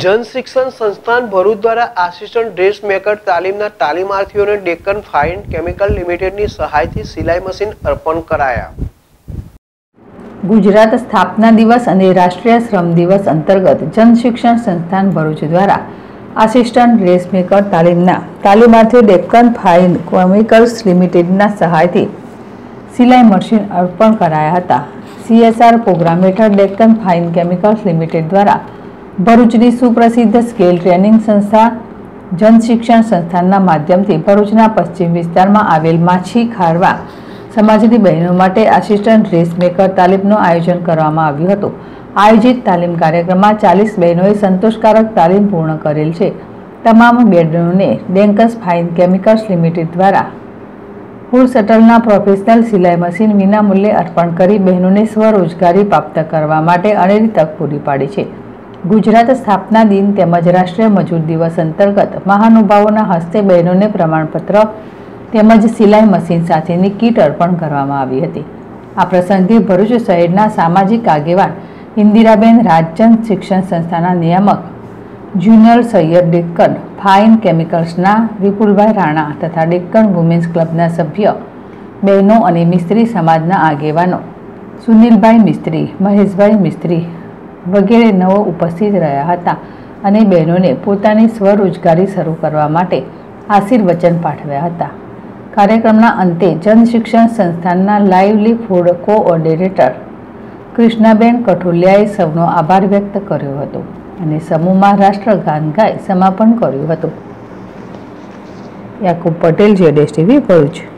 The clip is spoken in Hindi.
जन शिक्षण संस्थान भरू द्वारा आसिस्टंट ड्रेस मेकर तालीमना तालीमार्थीओने डेक्कन फाइंड केमिकल लिमिटेडनी सहायथी सिलाई मशीन अर्पण कराया। गुजरात स्थापना दिवस और राष्ट्रीय श्रम दिवस अंतर्गत जन शिक्षण संस्थान भरूच द्वारा आसिस्टंट ड्रेस मेकर तालीमना तालीमार्थी डेक्कन फाइंड केमिकल्स लिमिटेडना सहायथी सिलाई मशीन अर्पण कराया था। CSR प्रोग्राम हेठळ डेक्कन फाइंड केमिकल्स लिमिटेड द्वारा भरूचनी सुप्रसिद्ध स्केल ट्रेनिंग संस्था जन शिक्षण संस्थानना माध्यमथी भरूचना पश्चिम विस्तारमां आवेल माछी खारवा समाजनी बहनों माटे आसिस्टंट ड्रेस मेकर तालीमनुं आयोजन करवामां आव्युं हतुं। आयोजित तालीम कार्यक्रममां 40 बहनोए संतोषकारक तालीम पूर्ण करेल छे। तमाम बहनोने डेक्कन फाइंड केमिकल्स लिमिटेड द्वारा फूल शटलना प्रोफेशनल सिलाई मशीन विनामूल्ये अर्पण करी बहनोने स्वरोजगारी प्राप्त करवा माटे अनेरी तक पूरी पाड़ी छे। गुजरात स्थापना दिन तेमज राष्ट्रीय मजूर दिवस अंतर्गत महानुभावोना हस्ते बहनोने प्रमाणपत्र तेमज सिलाई मशीन साथेनी किट अर्पण करवामां आवी हती। आ प्रसंगे भरूच शहेरना सामाजिक आगेवान इंदिराबेन राजजन शिक्षण संस्थाना नियामक ज्युनियर सैयद डेक्कन फाइंड केमिकल्सना विपुलभाई राणा तथा डेक्कन वुमेन्स क्लबना सभ्य बहनों और मिस्त्री समाजना आगेवानों सुनीलभाई मिस्त्री, महेशभाई मिस्त्री वगैरह नवो उपस्थित रहा था। बहनों ने पोतानी स्वरोजगारी शुरू करवा माटे आशीर्वचन पाठव्या था। कार्यक्रमना अंते जन शिक्षण संस्थानना लाइवलीहूड कोओर्डिनेटर कृष्णाबेन कठोलियाए सौनो आभार व्यक्त कर्यो हतो अने समूहमां राष्ट्रगान गाई समापन कर्युं हतुं। Yakub Patel, JDS TV Bharuch.